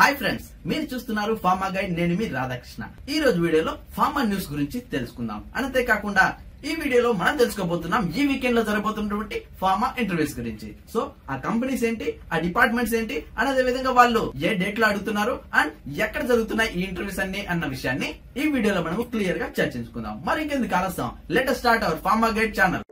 Hi friends, మీరు చూస్తున్నారు pharma guide నేను మీ రాధాకృష్ణ. ఈ రోజు వీడియోలో ఫార్మా న్యూస్ గురించి తెలుసుకుందాం. అంతే కాకుండా ఈ వీడియోలో మనం తెలుసుకోబోతున్నాం ఈ వీకెండ్ లో జరగబోతున్నటువంటి ఫార్మా ఇంటర్వ్యూస్ గురించి. సో ఆ కంపెనీస్ ఏంటి, ఆ డిపార్ట్మెంట్స్ ఏంటి, అదే విధంగా వాళ్ళు ఏ డేట్ లో అడుగుతున్నారు అండ్ ఎక్కడ జరుగుతున్నాయి ఈ ఇంటర్వ్యూస్ అన్ని అన్న విషయాన్ని ఈ వీడియోలో మనం క్లియర్ గా చర్చించుకుందాం. మరి ఇంకెందుకు ఆలస్యం, let us start our pharma guide channel.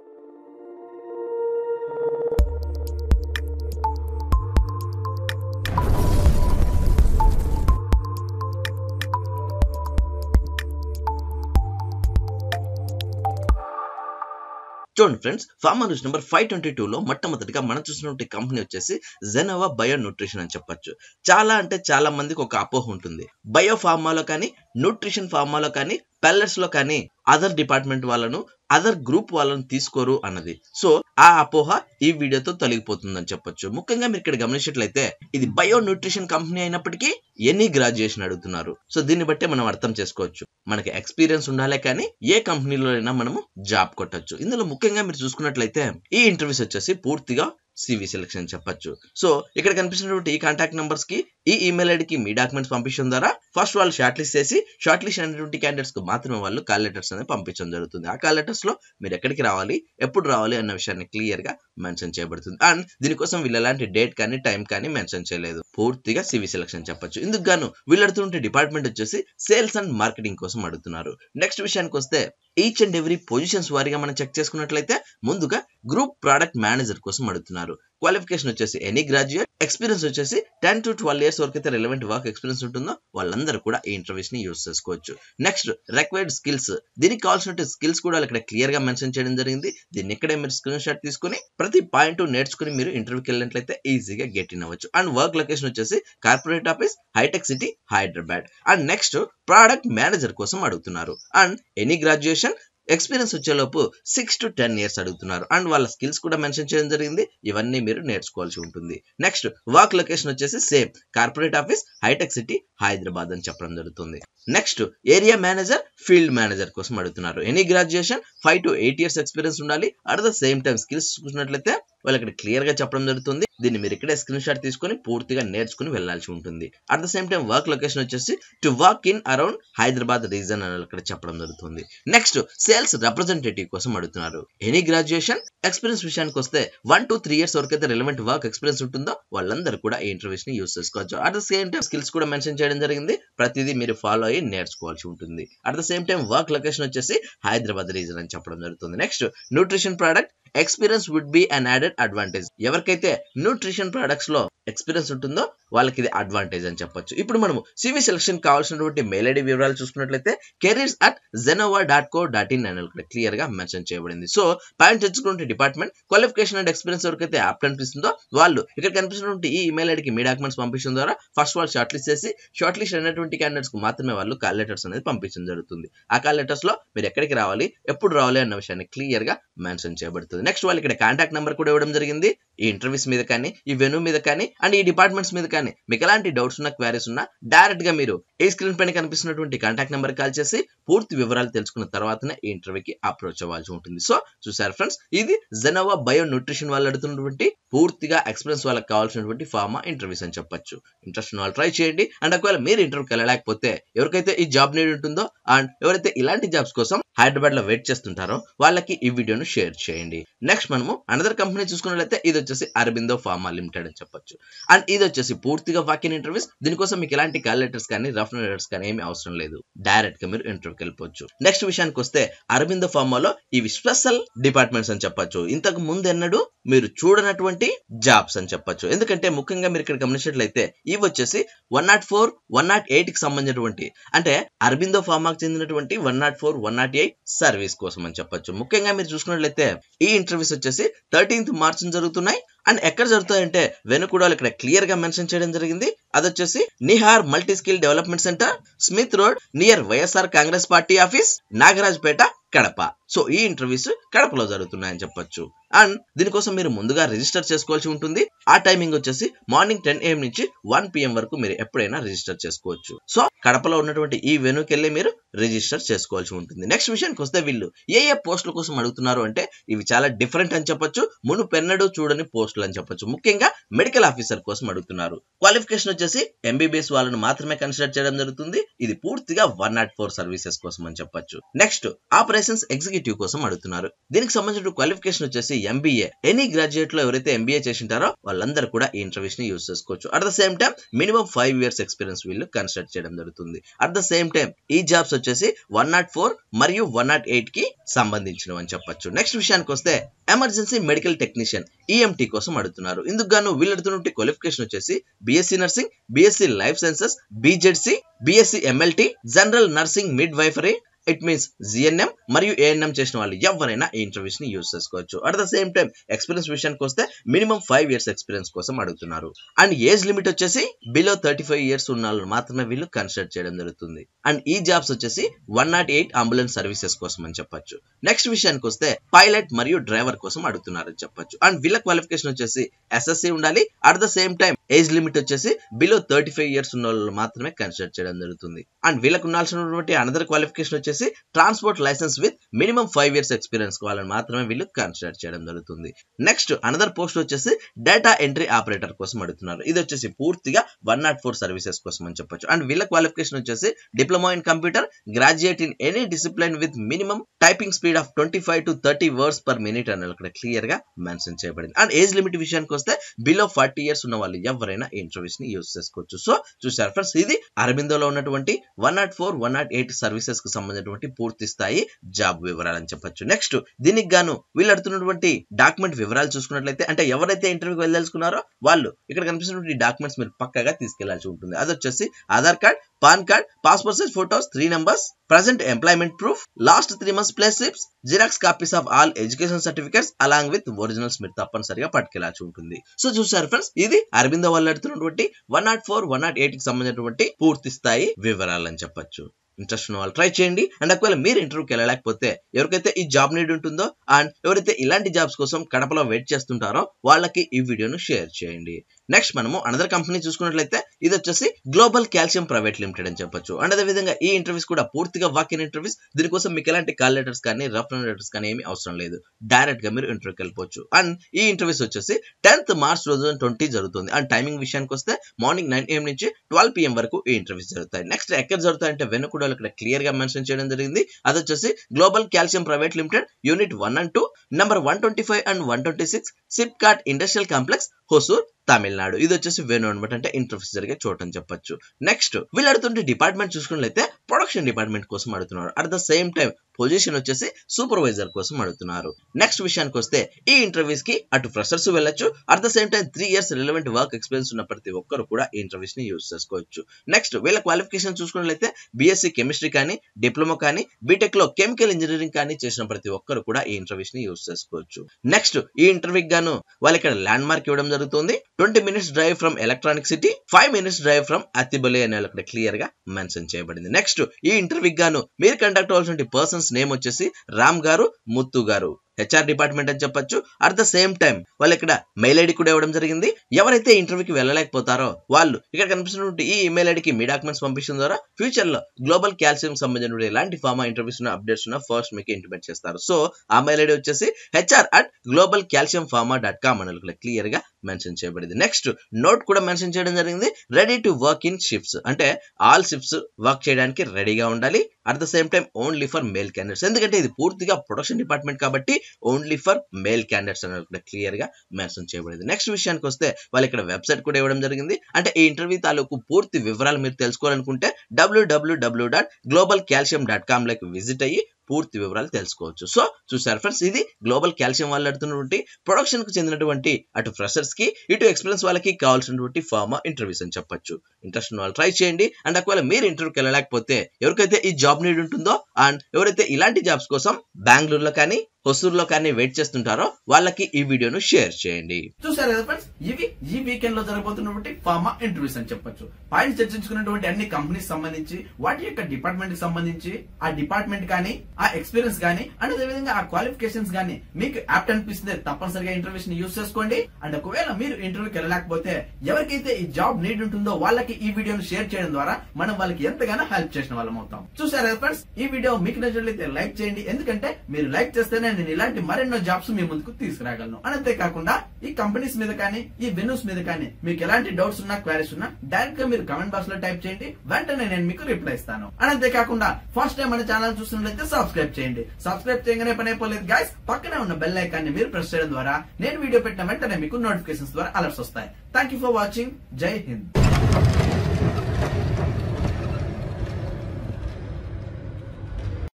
చూడండి ఫ్రెండ్స్, ఫార్మా న్యూస్ నెంబర్ 522లో మొట్టమొదటిగా మనం చూసినటువంటి కంపెనీ వచ్చేసి జెనోవా బయో న్యూట్రిషన్ అని చెప్పొచ్చు. చాలా అంటే చాలా మందికి ఒక అపోహ ఉంటుంది, బయో ఫార్మాలో కానీ న్యూట్రిషన్ ఫార్మాలో కానీ పెల్లెట్స్ లో కానీ అదర్ డిపార్ట్మెంట్ వాళ్ళను అదర్ గ్రూప్ వాళ్ళను తీసుకోరు అన్నది. సో ఆ అపోహ ఈ వీడియోతో తొలగిపోతుందని చెప్పొచ్చు. ముఖ్యంగా మీరు ఇక్కడ గమనించినట్లయితే ఇది బయో న్యూట్రిషన్ కంపెనీ అయినప్పటికీ ఎనీ గ్రాడ్యుయేషన్ అడుగుతున్నారు. సో దీన్ని బట్టే మనం అర్థం చేసుకోవచ్చు, మనకి ఎక్స్పీరియన్స్ ఉండాలే కానీ ఏ కంపెనీలోనైనా మనము జాబ్ కొట్టచ్చు. ఇందులో ముఖ్యంగా మీరు చూసుకున్నట్లయితే ఈ ఇంటర్వ్యూస్ వచ్చేసి పూర్తిగా CV సెలక్షన్ చెప్పొచ్చు. సో ఇక్కడ కనిపిస్తున్నటువంటి ఈ కాంటాక్ట్ నంబర్స్ కి ఈ ఈమెయిల్ ఐడికి మీ డాక్యుమెంట్స్ పంపించడం ద్వారా ఫస్ట్ వాళ్ళు షార్ట్ లిస్ట్ చేసి షార్ట్ లిస్ట్ అయినటువంటి క్యాండిడేట్స్ కు మాత్రమే వాళ్ళు కాల్ లెటర్స్ అనేది పంపించడం జరుగుతుంది. ఆ కాల్ లెటర్స్ లో మీరు ఎక్కడికి రావాలి, ఎప్పుడు రావాలి అన్న విషయాన్ని క్లియర్ గా మెన్షన్ చేయబడుతుంది. అండ్ దీనికోసం వీళ్ళు ఎలాంటి డేట్ కానీ టైం కానీ మెన్షన్ చేయలేదు, పూర్తిగా CV సెలక్షన్ చెప్పొచ్చు. ఇందుకు గాను వీళ్ళు అడుగుతుంటే డిపార్ట్మెంట్ వచ్చేసి సేల్స్ అండ్ మార్కెటింగ్ కోసం అడుగుతున్నారు. నెక్స్ట్ విషయానికి వస్తే ఈచ్ అండ్ ఎవ్రీ పొజిషన్స్ వారిగా మనం చెక్ చేసుకున్నట్లయితే ముందుగా గ్రూప్ ప్రోడక్ట్ మేనేజర్ కోసం అడుగుతున్నారు. క్వాలిఫికేషన్ వచ్చేసి ఎనీ గ్రాడ్యుయేట్, ఎక్స్పీరియన్స్ వచ్చేసి 10 to 12 years వరకు అయితే రిలవెంట్ వర్క్ ఎక్స్పీరియన్స్ ఉంటుందో వాళ్ళందరూ కూడా ఈ ఇంటర్వ్యూస్ ని యూజ్ చేసుకోవచ్చు. నెక్స్ట్ రిక్వైర్డ్ స్కిల్స్, దీనికి కావాల్సిన స్కిల్స్ కూడా ఇక్కడ క్లియర్ గా మెన్షన్ చేయడం జరిగింది. దీన్ని ఇక్కడే మీరు స్క్రీన్ షాట్ తీసుకుని ప్రతి పాయింట్ నేర్చుకుని మీరు ఇంటర్వ్యూకి వెళ్ళినట్లయితే ఈజీగా గెట్ ఇన్ అవ్వచ్చు. అండ్ వర్క్ లొకేషన్ వచ్చేసి కార్పొరేట్ ఆఫీస్, హైటెక్ city, Hyderabad. And next product manager కోసం అడుగుతున్నారు. అండ్ ఎనీ గ్రాడ్యుయేషన్, ఎక్స్పీరియన్స్ వచ్చేలోపు 6 to 10 years అడుగుతున్నారు. అండ్ వాళ్ళ స్కిల్స్ కూడా మెన్షన్ చేయడం జరిగింది, ఇవన్నీ మీరు నేర్చుకోవాల్సి ఉంటుంది. నెక్స్ట్ వర్క్ లొకేషన్ వచ్చేసి సేమ్ కార్పొరేట్ ఆఫీస్, హైటెక్ సిటీ, హైదరాబాద్ అని చెప్పడం జరుగుతుంది. Next area manager, field manager కోసం అడుగుతున్నారు. Any graduation, 5 to 8 years experience ఉండాలి. At the same time skills చూసుకున్నట్లయితే వాళ్ళు ఇక్కడ క్లియర్ గా చెప్పడం జరుగుతుంది. దీన్ని మీరు ఇక్కడే స్క్రీన్ షాట్ తీసుకుని పూర్తిగా నేర్చుకుని వెళ్లాల్సి ఉంటుంది. At the same time work location వచ్చేసి to work in around Hyderabad region అని ఇక్కడ చెప్పడం జరుగుతుంది. నెక్స్ట్ సేల్స్ రిప్రజెంటేటివ్ కోసం అడుగుతున్నారు. ఎనీ గ్రాడ్యుయేషన్, ఎక్స్పీరియన్స్ విషయానికి వస్తే 1 to 3 years వరకు అయితే రిలవెంట్ వర్క్ ఎక్స్పీరియన్స్ ఉంటుందో వాళ్ళందరూ కూడా ఈ ఇంటర్వ్యూస్ ని యూజ్ చేసుకోవచ్చు. At the same time skills కూడా మెన్షన్ చేయడం జరిగింది, ప్రతిదీ మీరు ఫాలో అయ్యి నేర్చుకోవాల్సి ఉంటుంది. At the same time work location వచ్చేసి హైదరాబాద్ రీజన్ అని చెప్పడం జరుగుతుంది. Next nutrition product, experience would be an added advantage. ఎవరికైతే న్యూట్రిషన్ ప్రొడక్ట్స్ లో ఎక్స్పీరియన్స్ ఉంటుందో వాళ్ళకి ఇది అడ్వాంటేజ్ అని చెప్పొచ్చు. ఇప్పుడు మనము CV సెలక్షన్ కావాల్సినటువంటి మెయిల్ ఐడి వివరాలు చూసుకున్నట్లయితే careers@zenova.co.in అని ఇక్కడ క్లియర్ గా మెన్షన్ చేయబడింది. సో పైన తెచ్చుకున్న డిపార్ట్మెంట్ క్వాలిఫికేషన్ అండ్ ఎక్స్పీరియన్స్ వరకు అయితే యాప్ కనిపిస్తుందో వాళ్ళు ఇక్కడ కనిపిస్తున్నటువంటి ఈ ఈమెయిల్ ఐడికి మీ డాక్యుమెంట్స్ పంపించడం ద్వారా ఫస్ట్ వాళ్ళు షార్ట్ లిస్ట్ చేసి షార్ట్ లిస్ట్ అయినటువంటి క్యాండిడేట్స్ కు మాత్రమే వాళ్ళు కాల్ లెటర్స్ అనేది పంపించడం జరుగుతుంది. ఆ కాల్ లెటర్స్ లో మీరు ఎక్కడికి రావాలి, ఎప్పుడు రావాలి అన్న విషయాన్ని క్లియర్ గా మెన్షన్ చేయబడుతుంది. నెక్స్ట్ వాళ్ళు ఇక్కడ కాంటాక్ట్ నెంబర్ కూడా ఇవ్వడం జరిగింది. ఈ ఇంటర్వ్యూస్ మీద కానీ, ఈ వెన్యూ మీద కానీ అండ్ ఈ డిపార్ట్మెంట్స్ మీద కానీ మీకు ఎలాంటి డౌట్స్ ఉన్నా, క్వారీస్ ఉన్నా డైరెక్ట్ గా మీరు ఈ స్క్రీన్ పైన కనిపిస్తున్నటువంటి కాంటాక్ట్ నెంబర్ కాల్ చేసి పూర్తి వివరాలు తెలుసుకున్న తర్వాతనే ఈ ఇంటర్వ్యూకి అప్రోచ్ అవ్వాల్సి ఉంటుంది. సో చూసారు ఫ్రెండ్స్, ఇది జెనోవా బయో న్యూట్రిషన్ వాళ్ళు అడుగుతున్నటువంటి పూర్తిగా ఎక్స్పీరియన్స్ వాళ్ళకి కావాల్సినటువంటి ఫార్మా ఇంటర్వ్యూస్ అని చెప్పొచ్చు. ఇంట్రెస్ట్ ఉన్న వాళ్ళు ట్రై చేయండి. అండ్ ఒకవేళ మీరు ఇంటర్వ్యూకి వెళ్ళలేకపోతే ఎవరికైతే ఈ జాబ్ నీడ్ ఉంటుందో అండ్ ఎవరైతే ఇలాంటి జాబ్స్ కోసం హైదరాబాద్ లో వెయిట్ చేస్తుంటారో వాళ్ళకి ఈ వీడియోను షేర్ చేయండి. నెక్స్ట్ మనము అనదర్ కంపెనీ చూసుకున్నట్లయితే ఇది వచ్చేసి అరబిందో ఫార్మా లిమిటెడ్ అని చెప్పొచ్చు. అండ్ ఇది వచ్చేసి పూర్తిగా వాకిన్ ఇంటర్వ్యూస్. దీనికోసం మీకు ఎలాంటి కాల్ లెటర్స్ కానీ రఫ్ లెటర్స్ కానీ ఏమి అవసరం లేదు, డైరెక్ట్ గా మీరు ఇంటర్వ్యూకి వెళ్ళిపోవచ్చు. నెక్స్ట్ విషయానికి వస్తే అరబిందో ఫార్మాలో ఇవి స్పెషల్ డిపార్ట్మెంట్స్ అని చెప్పొచ్చు. ఇంతకు ముందు ఎన్నడూ మీరు చూడనటువంటి జాబ్స్ అని చెప్పొచ్చు. ఎందుకంటే ముఖ్యంగా మీరు ఇక్కడ గమనించినట్లయితే ఇవి వచ్చేసి 104, 108 కి సంబంధించినటువంటి, అంటే అరబిందో ఫార్మాకి చెందినటువంటి 104, 108 సర్వీస్ కోసం అని చెప్పొచ్చు. ముఖ్యంగా మీరు చూసుకున్నట్లయితే ఈ ఇంటర్వ్యూస్ వచ్చేసి 13th March జరుగుతున్నాయి. అండ్ ఎక్కడ జరుగుతాయంటే వెనుకూడా ఇక్కడ క్లియర్ గా మెన్షన్ చేయడం జరిగింది. అదొచ్చేసి Nihar multi skill development centre, Smith road, near YSR Congress party office, Nagaraj Peta, Kadapa. So, this interviews Kadapalo jarugutunnayani cheppచ్చు. And దీనికోసం మీరు ముందుగా రిజిస్టర్ చేసుకోవాల్సి ఉంటుంది. ఆ టైమింగ్ వచ్చేసి మార్నింగ్ 10 AM నుంచి 1 PM వరకు మీరు ఎప్పుడైనా రిజిస్టర్ చేసుకోవచ్చు. సో కడపలో ఉన్నటువంటి ఈ వెనుకి వెళ్ళి మీరు రిజిస్టర్ చేసుకోవాల్సి ఉంటుంది. నెక్స్ట్ విషయానికి వస్తే వీళ్ళు ఏ పోస్టుల కోసం అడుగుతున్నారు అంటే ఇవి చాలా డిఫరెంట్ అని చెప్పొచ్చు. మునుపెన్నడూ చూడని పోస్టులు అని చెప్పొచ్చు. ముఖ్యంగా మెడికల్ ఆఫీసర్ కోసం అడుగుతున్నారు. క్వాలిఫికేషన్ వచ్చేసి MBBS వాళ్ళని మాత్రమే కన్సిడర్ చేయడం జరుగుతుంది. ఇది పూర్తిగా 104 సర్వీసెస్ కోసం అని చెప్పొచ్చు. నెక్స్ట్ ఆపరేషన్స్ ఎగ్జిక్యూటివ్ కోసం అడుగుతున్నారు. దీనికి సంబంధించిన క్వాలిఫికేషన్ వచ్చేసి MBA. Any graduate lo evarite MBA chesintaro vallandaru kuda ee interviews ni use chesukochu. At the same time minimum 5 years experience will consider cheyadam jarugutundi. At the same time ee jobs vachesi 104 mariyu 108 ki sambandhinchinam ani cheppachu. Next vishayaniki vaste emergency medical technician EMT kosam adugutunnaru. Induku gaanu will adugutunna qualification vachesi BSc nursing, BSc life sciences, BZC, BSc MLT, general nursing midwifery. It means GNM మరియు ANM చేసిన వాళ్ళు ఎవరైనా ఈ interviews ని use చేసుకోవచ్చు. At the same time experience విషయానికి వస్తే minimum 5 years experience కోసం అడుగుతున్నారు. అండ్ ఏజ్ లిమిట్ వచ్చేసి బిలో 35 years ఉన్న వాళ్ళు మాత్రమే వీళ్ళు కన్సిడర్ చేయడం జరుగుతుంది. అండ్ ఈ జాబ్స్ వచ్చేసి 108 అంబులెన్స్ సర్వీసెస్ కోసం అని చెప్పొచ్చు. నెక్స్ట్ విషయానికి వస్తే పైలట్ మరియు డ్రైవర్ కోసం అడుగుతున్నారని చెప్పొచ్చు. అండ్ వీళ్ళ క్వాలిఫికేషన్ వచ్చేసి SSC ఉండాలి. At the same time age limit వచ్చేసి బిలో 35 years ఉన్న వాళ్ళు మాత్రమే కన్సిడర్ చేయడం జరుగుతుంది. అండ్ వీళ్ళకు ఉండాల్సినటువంటి అనదర్ క్వాలిఫికేషన్ వచ్చేసి transport licence with minimum 5 years experience వాళ్ళని మాత్రమే వీళ్ళు కన్సిడర్ చేయడం జరుగుతుంది. నెక్స్ట్ అనదర్ పోస్ట్ వచ్చేసి డేటా ఎంట్రీ ఆపరేటర్ కోసం అడుగుతున్నారు. ఇది వచ్చేసి పూర్తిగా 104 సర్వీసెస్ కోసం అని చెప్పొచ్చు. అండ్ వీళ్ళ క్వాలిఫికేషన్ వచ్చేసి diploma in computer, graduate in any discipline with minimum typing speed of 25 to 30 words per minute అని ఇక్కడ క్లియర్ గా మెన్షన్ చేయబడింది. అండ్ ఏజ్ లిమిట్ విషయానికి వస్తే బిలో 40 years ఉన్న వాళ్ళు ఎవరైనా ఇంటర్వ్యూస్ ని యూస్ చేసుకోవచ్చు. సో చూసారు ఫ్రెండ్స్, ఇది అరబిందోలో ఉన్నటువంటి 104, 108 సర్వీసెస్ కు సంబంధించినటువంటి పూర్తి స్థాయి జాబ్ వివరాలని చెప్పొచ్చు. నెక్స్ట్ దీనికి గాను వీళ్ళు అడుగుతున్నటువంటి డాక్యుమెంట్ వివరాలు చూసుకున్నట్లయితే, అంటే ఎవరైతే ఇంటర్వ్యూకి వెళ్ళదలుచుకున్నారో వాళ్ళు ఇక్కడ కనిపిస్తున్నటువంటి డాక్యుమెంట్స్ మీరు పక్కగా తీసుకెళ్లాల్సి ఉంటుంది. అది వచ్చేసి Aadhaar card, PAN card, passport size photos 3 numbers, present employment proof, last 3 months pay slips, Xerox copies of all education certificates along with originals మీరు తప్పనిసరిగా పట్టుకెళ్లాల్సి ఉంటుంది. సో చూసారు ఫ్రెండ్స్, ఇది అరబింద వాళ్ళు అడుగుతున్నటువంటి 104, 108 కి సంబంధించినటువంటి పూర్తి స్థాయి వివరాలని చెప్పొచ్చు. ఇంట్రెస్ట్ ఉన్న వాళ్ళు ట్రై చేయండి. అండ్ ఒకవేళ మీరు ఇంటర్వ్యూకి వెళ్ళలేకపోతే ఎవరికైతే ఈ జాబ్ నీడ్ ఉంటుందో అండ్ ఎవరైతే ఇలాంటి జాబ్స్ కోసం కడపలో వెయిట్ చేస్తుంటారో వాళ్ళకి ఈ వీడియోను షేర్ చేయండి. నెక్స్ట్ మనము అనదర్ కంపెనీ చూసుకున్నట్లయితే ఇది వచ్చేసి గ్లోబల్ క్యాల్షియం ప్రైవేట్ లిమిటెడ్ అని చెప్పొచ్చు. అండ్ అదేవిధంగా ఈ ఇంటర్వ్యూస్ కూడా పూర్తిగా వాక్ ఇన్ ఇంటర్వ్యూస్. దీనికోసం మీకు ఎలాంటి కాల్ లెటర్స్ కానీ రెఫరెన్స్ లెటర్స్ కానీ ఏమీ అవసరం లేదు. డైరెక్ట్ గా మీరు ఇంటర్వ్యూకి వెళ్ళిపోవచ్చు. అండ్ ఈ ఇంటర్వ్యూస్ వచ్చేసి 10th March 2020 జరుగుతుంది. అండ్ టైమింగ్ విషయానికి వస్తే మార్నింగ్ 9 AM నుంచి 12 PM వరకు ఈ ఇంటర్వ్యూస్ జరుగుతాయి. నెక్స్ట్ ఎక్కడ జరుగుతాయంటే వెనుకూడలో ఇక్కడ క్లియర్ గా మెన్షన్ చేయడం జరిగింది. అది వచ్చేసి global calcium private limited unit 1 and 2, number 125 and 126, SIPCAT industrial complex, Hosur, Tamil. ఇది వచ్చేసి వేణు అనమాట, అంటే ఇంటర్వ్యూస్ జరిగే చోటు అని చెప్పొచ్చు. నెక్స్ట్ వీళ్ళు అడుగుతుంటే డిపార్ట్మెంట్ చూసుకున్నట్లయితే ప్రొడక్షన్ డిపార్ట్మెంట్ కోసం అడుగుతున్నారు. At the same time position వచ్చేసి సూపర్వైజర్ కోసం అడుగుతున్నారు. నెక్స్ట్ విషయానికి వస్తే ఈ ఇంటర్వ్యూస్ కి అటు ఫ్రెషర్స్ వెళ్ళొచ్చు. At the same time 3 years relevant work experience ఉన్న ప్రతి ఒక్కరు కూడా ఈ ఇంటర్వ్యూస్ ని యూజ్ చేసుకోవచ్చు. నెక్స్ట్ వీళ్ళ క్వాలిఫికేషన్ చూసుకున్నట్లయితే BSc కెమిస్ట్రీ కానీ, డిప్లొమా కానీ, బీటెక్ లో కెమికల్ ఇంజనీరింగ్ కానీ చేసిన ప్రతి ఒక్కరు కూడా ఈ ఇంటర్వ్యూస్ ని యూజ్ చేసుకోవచ్చు. నెక్స్ట్ ఈ ఇంటర్వ్యూ గాను వాళ్ళు ఇక్కడ ల్యాండ్ మార్క్ ఇవ్వడం జరుగుతుంది. 20 minutes drive from Electronic City, 5 minutes drive from Athibale అని ఇక్కడ క్లియర్ గా మెన్షన్ చేయబడింది. నెక్స్ట్ ఈ ఇంటర్వ్యూ గాను మీరు కండక్ట్ అవ్వాల్సిన పర్సన్స్ నేమ్ వచ్చేసి రామ్ గారు, ముత్తు గారు, HR డిపార్ట్మెంట్ అని చెప్పొచ్చు. అట్ ద సేమ్ టైం వాళ్ళు ఇక్కడ మెయిల్ ఐడి కూడా ఇవ్వడం జరిగింది. ఎవరైతే ఇంటర్వ్యూకి వెళ్ళలేకపోతారో వాళ్ళు ఇక్కడ కనిపిస్తున్నటువంటి ఈ ఈమెయిల్ ఐడికి మీ డాక్యుమెంట్స్ పంపించడం ద్వారా ఫ్యూచర్ లో గ్లోబల్ క్యాల్షియం సంబంధించిన ఎలాంటి ఫార్మా ఇంటర్వ్యూస్ అప్డేట్స్ ఉన్న ఫస్ట్ మీకు ఇంటిమేట్ చేస్తారు. సో ఆ మెయిల్ ఐడి వచ్చేసి HR@globalcalciumpharma.com అని ఇక్కడ క్లియర్ గా మెన్షన్ చేయబడింది. నెక్స్ట్ నోట్ కూడా మెన్షన్ చేయడం జరిగింది, ready to work in shifts, అంటే ఆల్ షిఫ్ట్స్ వర్క్ చేయడానికి రెడీగా ఉండాలి. At the same time only for male candidates, ఎందుకంటే ఇది పూర్తిగా ప్రొడక్షన్ డిపార్ట్మెంట్ కాబట్టి ఓన్లీ ఫర్ మేల్ క్యాండిడేట్స్ అని ఇక్కడ క్లియర్ గా మెన్షన్ చేయబడింది. నెక్స్ట్ విషయానికి వస్తే వాళ్ళు ఇక్కడ వెబ్సైట్ కూడా ఇవ్వడం జరిగింది. అంటే ఈ ఇంటర్వ్యూ తాలూకు పూర్తి వివరాలు మీరు తెలుసుకోవాలనుకుంటే www.globalcalcium.com లోకి విజిట్ అయ్యి పూర్తి వివరాలు తెలుసుకోవచ్చు. సో చూసారు ఫ్రెండ్స్, ఇది గ్లోబల్ క్యాల్షియం వాళ్ళు అడుగుతున్నటువంటి ప్రొడక్షన్ కు చెందినటువంటి అటు ఫ్రెషర్స్ కి ఇటు ఎక్స్పీరియన్స్ వాళ్ళకి కావాల్సినటువంటి ఫార్మా ఇంటర్వ్యూస్ అని చెప్పొచ్చు. ఇంట్రెస్ట్ ఉన్న వాళ్ళు ట్రై చేయండి. అండ్ ఒకవేళ మీరు ఇంటర్వ్యూకి వెళ్ళలేకపోతే ఎవరికైతే ఈ జాబ్ నీడ్ ఉంటుందో అండ్ ఎవరైతే ఇలాంటి జాబ్స్ కోసం బెంగళూరులో కానీ, హొసూరులో కానీ వెయిట్ చేస్తుంటారో వాళ్ళకి ఈ వీడియోను షేర్ చేయండి. చూసారు కదా ఫ్రెండ్స్, ఇవి ఈ వీకెండ్ లో జరగబోతున్నటువంటి ఫార్మా ఇంటర్వ్యూస్ అని చెప్పొచ్చు. పైన చర్చించుకున్నటువంటి అన్ని కంపెనీస్ సంబంధించి, వాటి యొక్క డిపార్ట్మెంట్ కి సంబంధించి, ఆ డిపార్ట్మెంట్ కానీ, ఆ ఎక్స్పీరియన్స్ కానీ, అండ్ అదేవిధంగా ఆ క్వాలిఫికేషన్స్ కానీ మీకు యాప్ట్ అనిపిస్తుంది తప్పనిసరిగా ఇంటర్వ్యూస్ ని యూజ్ చేసుకోండి. అండ్ ఒకవేళ మీరు ఇంటర్వ్యూకి వెళ్ళలేకపోతే ఎవరికైతే ఈ జాబ్ నీడ్ ఉంటుందో వాళ్ళకి ఈ వీడియోను షేర్ చేయడం ద్వారా మనం వాళ్ళకి ఎంతగానో హెల్ప్ చేసిన వాళ్ళం అవుతాం. చూసారు కదా ఫ్రెండ్స్, ఈ వీడియో మీకు నచ్చినట్లయితే లైక్ చేయండి. ఎందుకంటే మీరు లైక్ చేస్తేనే నేను ఇలాంటి మరెన్నో జాబ్స్ మీ ముందుకు తీసుకురాగలను. అంతేకాకుండా ఈ కంపెనీస్ మీద కానీ, ఈ వెన్యూస్ మీద కానీ మీకు ఎలాంటి డౌట్స్ ఉన్నా, క్వారీస్ ఉన్నా డైరెక్ట్ గా మీరు కమెంట్ బాక్స్ లో టైప్ చేయండి. వెంటనే నేను మీకు రిప్లై ఇస్తాను. అంతేకాకుండా ఫస్ట్ టైం మన ఛానల్ చూస్తున్నట్లయితే సబ్స్క్రైబ్ చేయండి. సబ్స్క్రైబ్ చేయగానే పని అయిపోలేదు గైస్, పక్కనే ఉన్న బెల్ ఐకాన్ని మీరు ప్రెస్ చేయడం ద్వారా నేను వీడియో పెట్టిన వెంటనే మీకు నోటిఫికేషన్స్ ద్వారా అలర్ట్స్ వస్తాయి. Thank you for watching. జై హింద్.